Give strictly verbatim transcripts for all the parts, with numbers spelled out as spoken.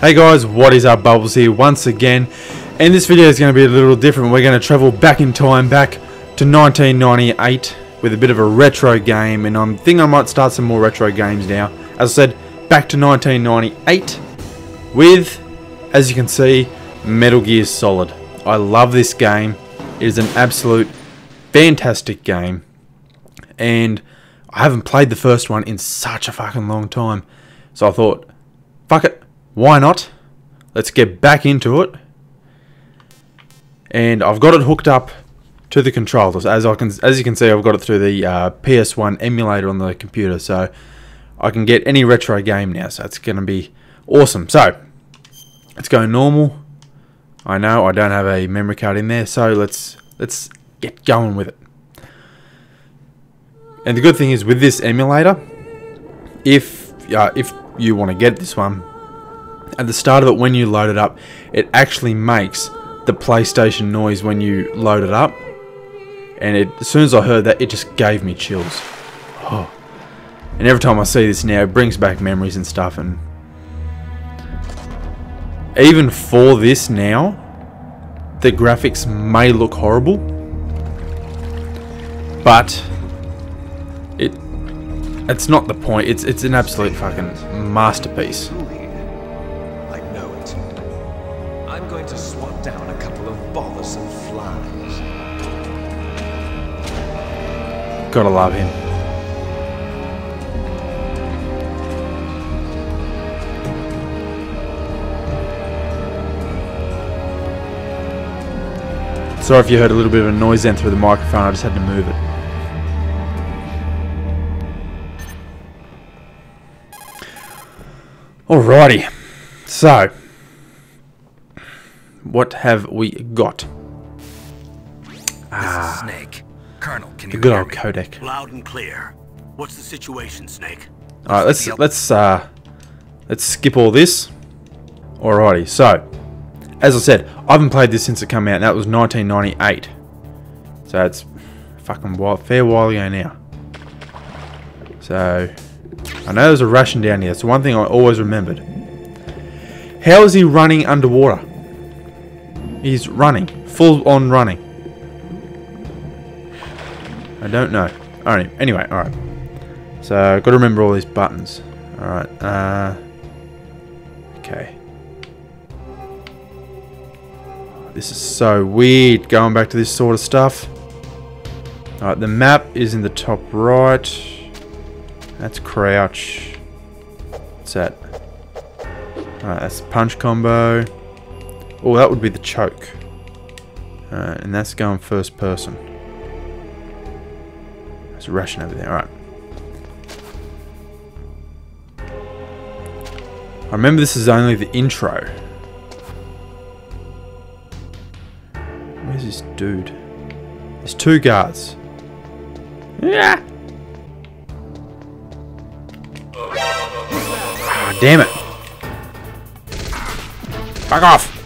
Hey guys, what is up? Bubbles here once again, and this video is going to be a little different. We're going to travel back in time, back to nineteen ninety-eight, with a bit of a retro game, and I think I might start some more retro games now. As I said, back to nineteen ninety-eight with, as you can see, Metal Gear Solid. I love this game. It is an absolute fantastic game, and I haven't played the first one in such a fucking long time, so I thought, fuck it, why not? Let's get back into it. And I've got it hooked up to the controllers. As I can, as you can see, I've got it through the uh, P S one emulator on the computer, so I can get any retro game now. So it's going to be awesome. So let's go normal. I know I don't have a memory card in there, so let's let's get going with it. And the good thing is with this emulator, if uh, if you want to get this one, at the start of it when you load it up, it actually makes the PlayStation noise when you load it up. And it, as soon as I heard that, it just gave me chills. Oh. And every time I see this now, it brings back memories and stuff. And even for this now, the graphics may look horrible, but it it's not the point. It's it's an absolute fucking masterpiece. I'm going to swat down a couple of bothersome flies. Gotta love him. Sorry if you heard a little bit of a noise then through the microphone, I just had to move it. Alrighty, so what have we got? Ah, this is Snake. Colonel, can you good old codec. Loud and clear. What's the situation, Snake? All right, let's let's uh, let's skip all this. Alrighty. So, as I said, I haven't played this since it came out. And that was nineteen ninety-eight. So it's fucking wild, fair while ago now. So I know there's a Russian down here. It's one thing I always remembered. How is he running underwater? He's running. Full on running. I don't know. Alright, anyway, alright. So, I've got to remember all these buttons. Alright, uh... okay. This is so weird, going back to this sort of stuff. Alright, the map is in the top right. That's crouch. What's that? Alright, that's punch combo. Oh, that would be the choke. Alright, and that's going first person. There's a Russian over there, alright. I remember this is only the intro. Where's this dude? There's two guards. Yeah. Oh, damn it. Fuck off.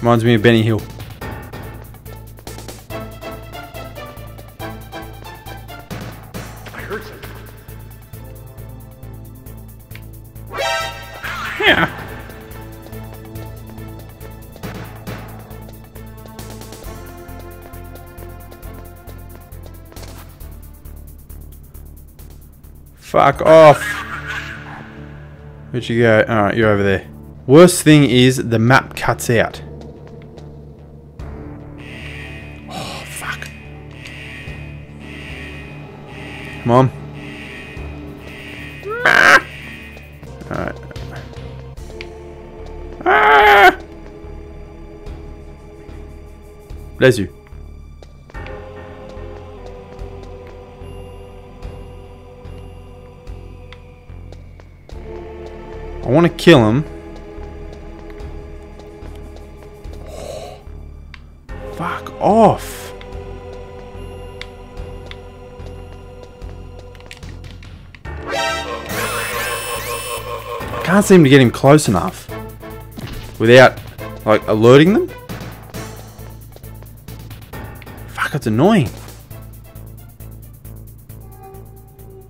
Reminds me of Benny Hill. I heard something. Yeah. Fuck off. Where'd you go? Alright, you're over there. Worst thing is the map cuts out. Come on. Ah. Alright. Ah. Bless you. I want to kill him. Oh. Fuck off. Can't seem to get him close enough without, like, alerting them. Fuck, it's annoying.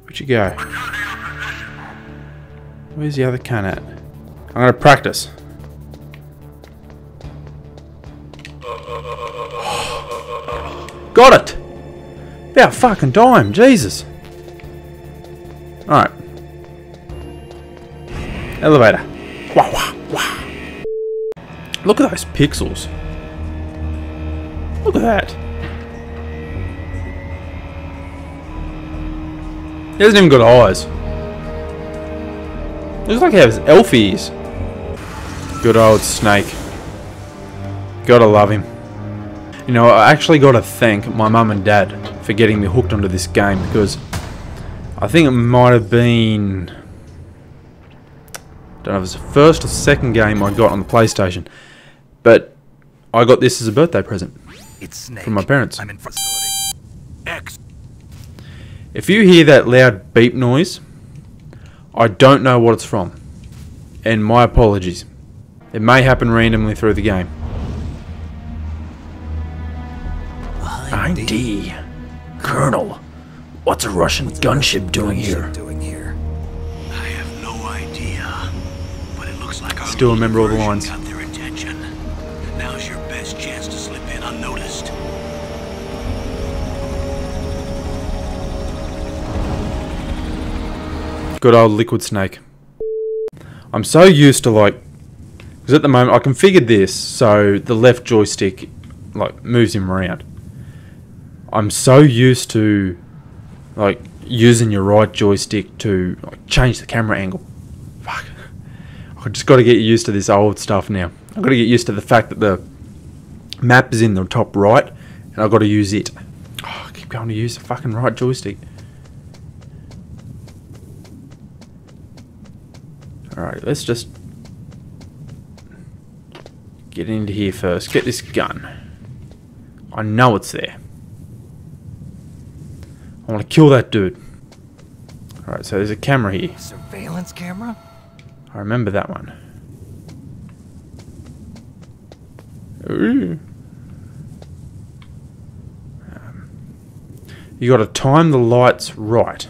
Where'd you go? Where's the other can at? I'm gonna practice. Got it! About fucking time, Jesus! Alright. Elevator. Wah, wah, wah. Look at those pixels. Look at that. He hasn't even got eyes. Looks like he has elf ears. Good old Snake. Gotta love him. You know, I actually gotta thank my mum and dad for getting me hooked onto this game, because I think it might have been, I don't know if it was the first or second game I got on the PlayStation, but I got this as a birthday present it's Snake. From my parents. I'm in facility. X. If you hear that loud beep noise, I don't know what it's from, and my apologies. It may happen randomly through the game. I D. Colonel, what's a Russian what's gunship, a gunship doing, here? doing here? I have no idea, but it looks like I still remember all the lines. Got their attention. Now's your best chance to slip in unnoticed. Good old Liquid Snake. I'm so used to, like, because at the moment I configured this so the left joystick, like, moves him around. I'm so used to, like, using your right joystick to, like, change the camera angle. Fuck. I just got to get used to this old stuff now. I've got to get used to the fact that the map is in the top right, and I've got to use it. Oh, I keep going to use the fucking right joystick. Alright, let's just get into here first. Get this gun. I know it's there. I want to kill that dude. Alright, so there's a camera here. Surveillance camera? I remember that one. Ooh. Um, you gotta time the lights right.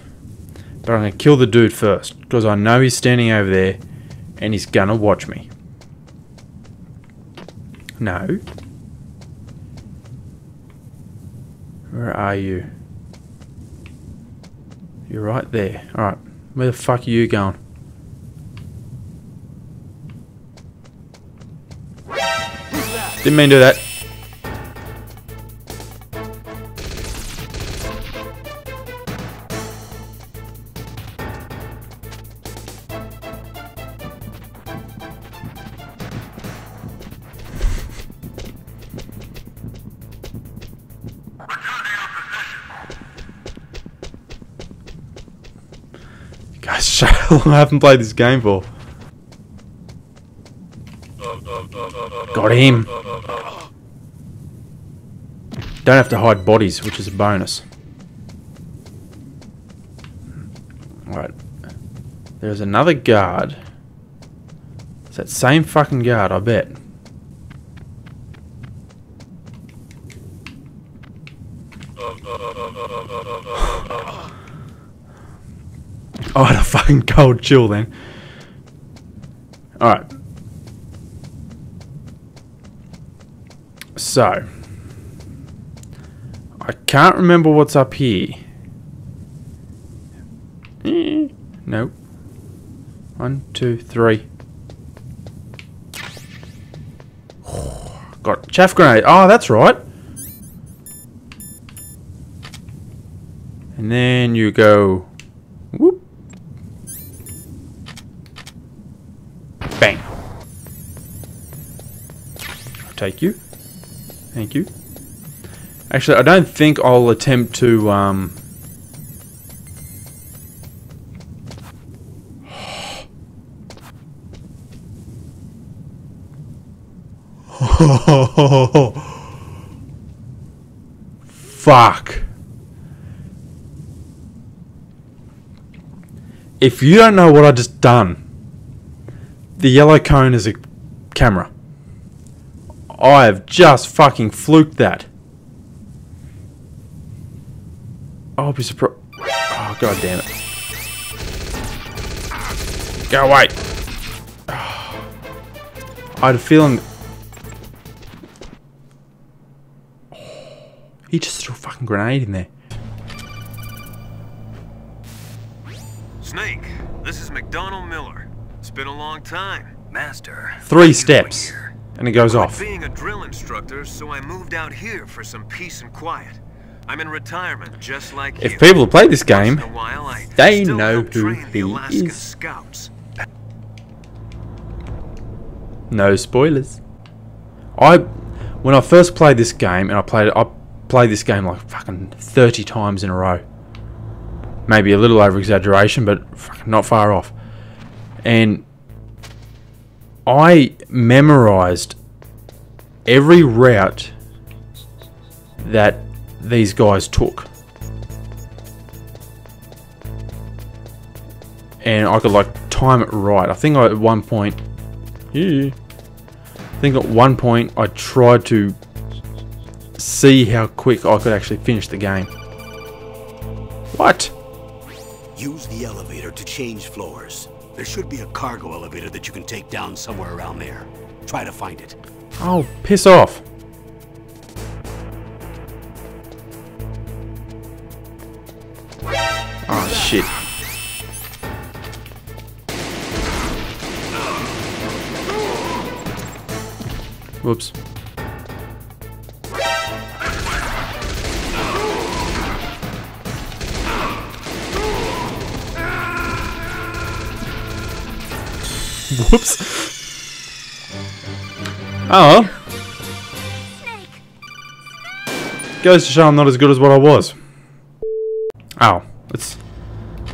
But I'm gonna kill the dude first, because I know he's standing over there and he's gonna watch me. No. Where are you? You're right there. Alright. Where the fuck are you going? Didn't mean to do that. I haven't played this game for. Got him. Don't have to hide bodies, which is a bonus. Alright. There's another guard. It's that same fucking guard, I bet. I had a fucking cold chill then. Alright. So. I can't remember what's up here. Nope. One, two, three. Got chaff grenade. Oh, that's right. And then you go. Whoop. Bang. I'll take you. Thank you. Actually, I don't think I'll attempt to, um... Fuck. If you don't know what I just done, the yellow cone is a camera. I have just fucking fluked that. I'll be surprised. Oh, god damn it. Get away! I had a feeling. Oh, he just threw a fucking grenade in there. Snake, this is McDonnell Miller. It's been a long time, Master. Three steps, and it goes off. Being a drill instructor, so I moved out here for some peace and quiet. I'm in retirement, just like if you. People play this game, while, they know who he Alaska is. Scouts. No spoilers. I, when I first played this game, and I played it, I played this game like fucking thirty times in a row. Maybe a little over exaggeration, but fucking not far off. And I memorized every route that these guys took, and I could like time it right. I think I, at one point, yeah, I think at one point I tried to see how quick I could actually finish the game. What? Use the elevator to change floors. There should be a cargo elevator that you can take down somewhere around there. Try to find it. Oh, piss off. Oh shit. Whoops. Whoops. Oh. Goes to show I'm not as good as what I was. Ow. Let's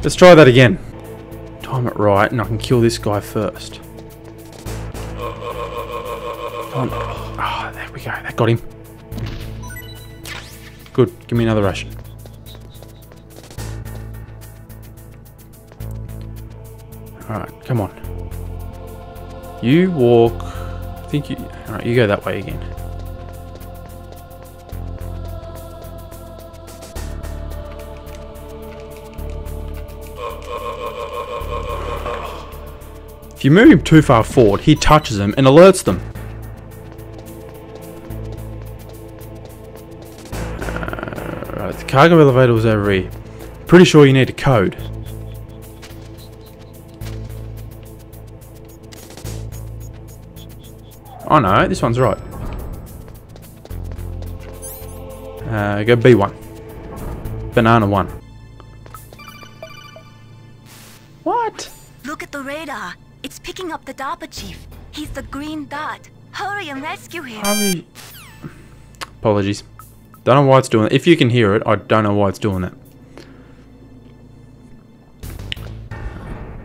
let's try that again. Time it right, and I can kill this guy first. Come on. Oh, there we go. That got him. Good. Give me another ration. All right. Come on. You walk. I think you. Alright, you go that way again. If you move him too far forward, he touches them and alerts them. Uh, right, the cargo elevator was over here. Pretty sure you need a code. Oh no, this one's right. Uh, go B one. Banana one. What? Look at the radar. It's picking up the DARPA chief. He's the green dot. Hurry and rescue him. Hurry. Apologies. Don't know why it's doing it. If you can hear it, I don't know why it's doing that.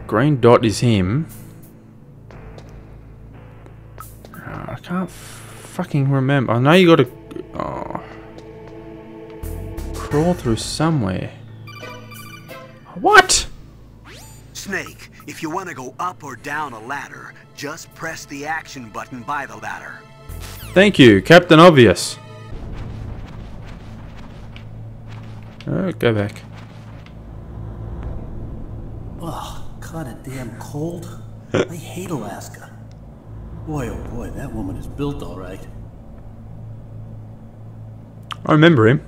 Green dot is him. I can't fucking remember. I know you gotta oh, crawl through somewhere. What? Snake, if you want to go up or down a ladder, just press the action button by the ladder. Thank you, Captain Obvious. Alright, go back. Oh, kinda damn cold. I hate Alaska. Boy, oh boy, that woman is built all right. I remember him.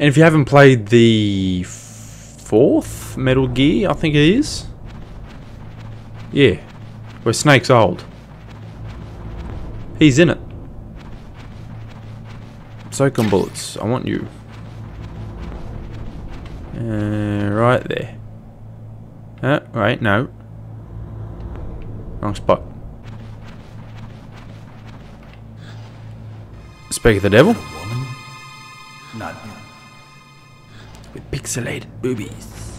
And if you haven't played the fourth Metal Gear, I think it is. Yeah, where Snake's old. He's in it. Soaking bullets, I want you. Uh, right there. Uh, right, no. Wrong spot. Speak of the devil. Woman? Not him. With pixelated boobies.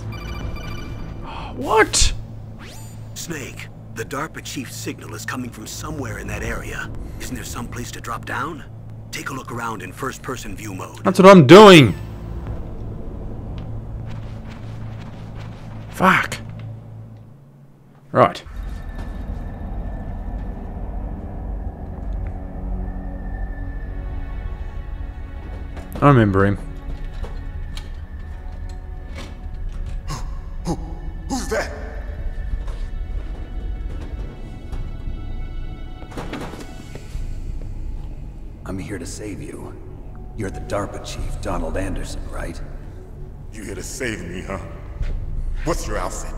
What? Snake, the DARPA chief signal is coming from somewhere in that area. Isn't there some place to drop down? Take a look around in first-person view mode. That's what I'm doing. Fuck. Right. I remember him. that? I'm here to save you. You're the DARPA chief, Donald Anderson, right? You here to save me, huh? What's your outfit?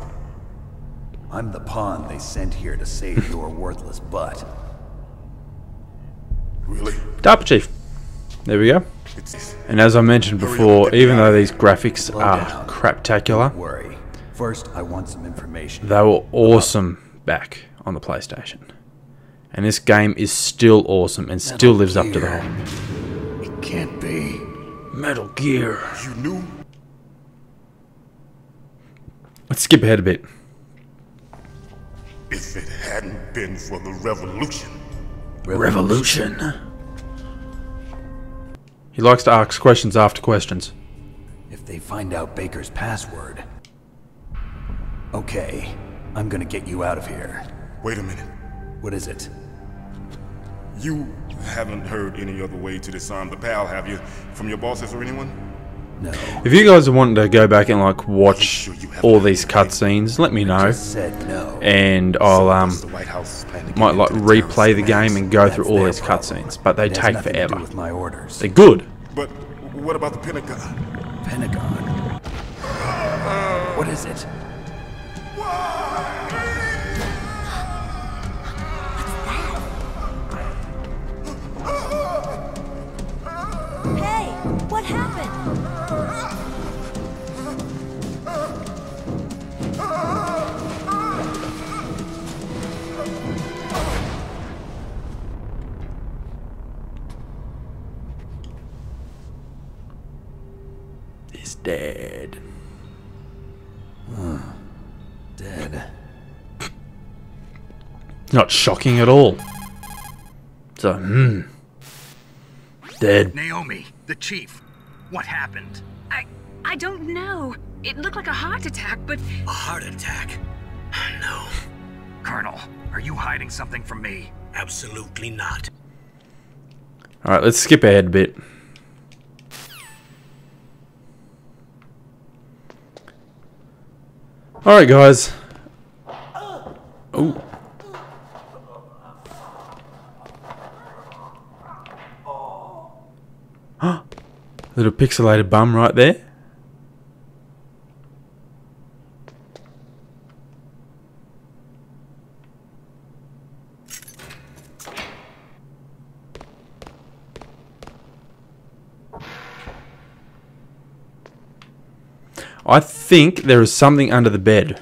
I'm the pawn they sent here to save your worthless butt. Really? DARPA chief. There we go. And as I mentioned before, even though these graphics are craptacular, worry. First, I want some information. They were awesome back on the PlayStation. And this game is still awesome and still lives up to the hype. It can't be. Metal Gear. You knew? Let's skip ahead a bit. If it hadn't been for the revolution. Revolution. Revolution. He likes to ask questions after questions. If they find out Baker's password. Okay, I'm gonna get you out of here. Wait a minute. What is it? You haven't heard any other way to disarm the PAL, have you? From your bosses or anyone? No. If you guys want to go back and like watch sure all these cutscenes, let me know. No. And I'll um might like replay the game and go That's through all these cutscenes, but they take forever. With my orders. They're good. But what about the Pentagon? Pentagon. Uh, what is it? What happened? He's dead. Huh. Dead. Not shocking at all. So, hmm. Dead. Naomi, the chief. What happened? I... I don't know. It looked like a heart attack, but... A heart attack? No. Colonel, are you hiding something from me? Absolutely not. Alright, let's skip ahead a bit. Alright, guys. Ooh. Huh? Little pixelated bum right there. I think there is something under the bed.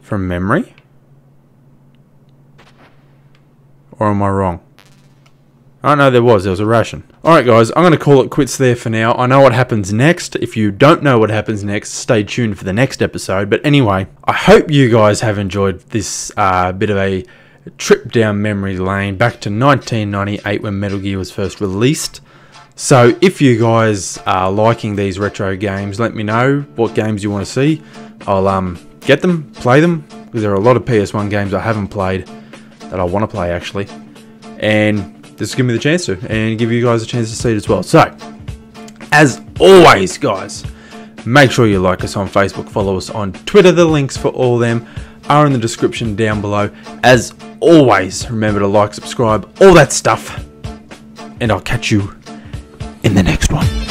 From memory? Or am I wrong? Oh no, there was. There was a ration. Alright guys, I'm going to call it quits there for now. I know what happens next. If you don't know what happens next, stay tuned for the next episode. But anyway, I hope you guys have enjoyed this uh, bit of a trip down memory lane back to nineteen ninety-eight when Metal Gear was first released. So if you guys are liking these retro games, let me know what games you want to see. I'll um, get them, play them, because there are a lot of P S one games I haven't played that I want to play actually. And this will give me the chance to, and give you guys a chance to see it as well. So, as always, guys, make sure you like us on Facebook, follow us on Twitter. The links for all of them are in the description down below. As always, remember to like, subscribe, all that stuff, and I'll catch you in the next one.